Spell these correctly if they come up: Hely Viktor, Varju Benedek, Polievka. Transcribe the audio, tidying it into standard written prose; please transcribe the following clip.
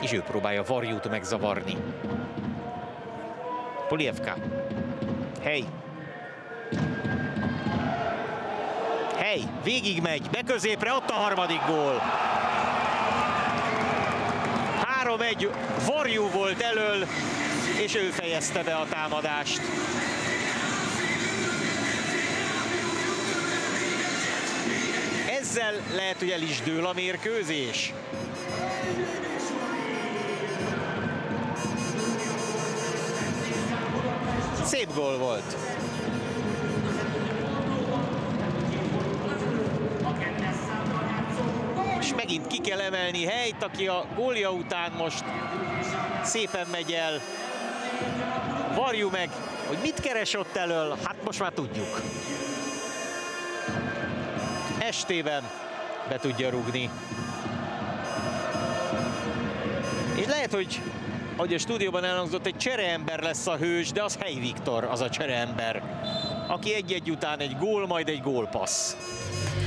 és ő próbálja Varjút megzavarni. Polievka. Hely! Hely! Végig megy, be középre, ott a harmadik gól! 3-1, Varju volt elől, és ő fejezte be a támadást. Ezzel lehet, hogy el is dől a mérkőzés. Szép gól volt. És megint ki kell emelni Helyt, aki a gólja után most szépen megy el. Varju meg, hogy mit keres ott elől, hát most már tudjuk. Estében be tudja rúgni. És lehet, hogy ahogy a stúdióban elhangzott, egy csereember lesz a hős, de az Hely Viktor, az a csereember, aki egy-egy után egy gól, majd egy gólpassz.